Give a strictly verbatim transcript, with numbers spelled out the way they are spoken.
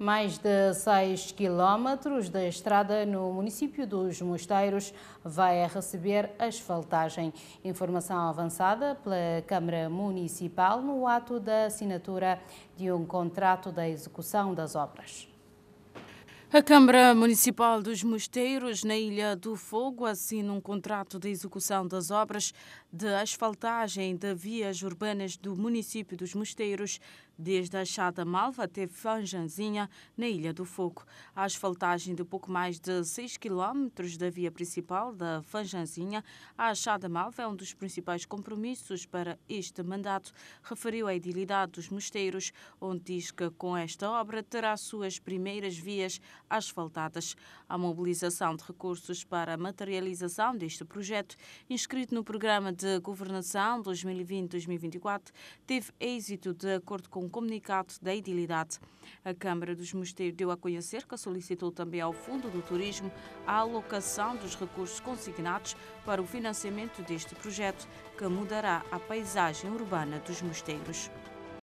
Mais de seis quilômetros da estrada no município dos Mosteiros vai receber asfaltagem. Informação avançada pela Câmara Municipal no ato da assinatura de um contrato da execução das obras. A Câmara Municipal dos Mosteiros, na Ilha do Fogo, assina um contrato de execução das obras de asfaltagem de vias urbanas do município dos Mosteiros, desde a Chada Malva até Fanjanzinha, na Ilha do Fogo. A asfaltagem de pouco mais de seis quilômetros da via principal da Fanjanzinha à Chada Malva é um dos principais compromissos para este mandato, referiu a Edilidade dos Mosteiros, onde diz que com esta obra terá suas primeiras vias asfaltadas. A mobilização de recursos para a materialização deste projeto, inscrito no Programa de Governação dois mil e vinte a dois mil e vinte e quatro, teve êxito de acordo com o comunicado da Edilidade. A Câmara dos Mosteiros deu a conhecer que solicitou também ao Fundo do Turismo a alocação dos recursos consignados para o financiamento deste projeto, que mudará a paisagem urbana dos Mosteiros.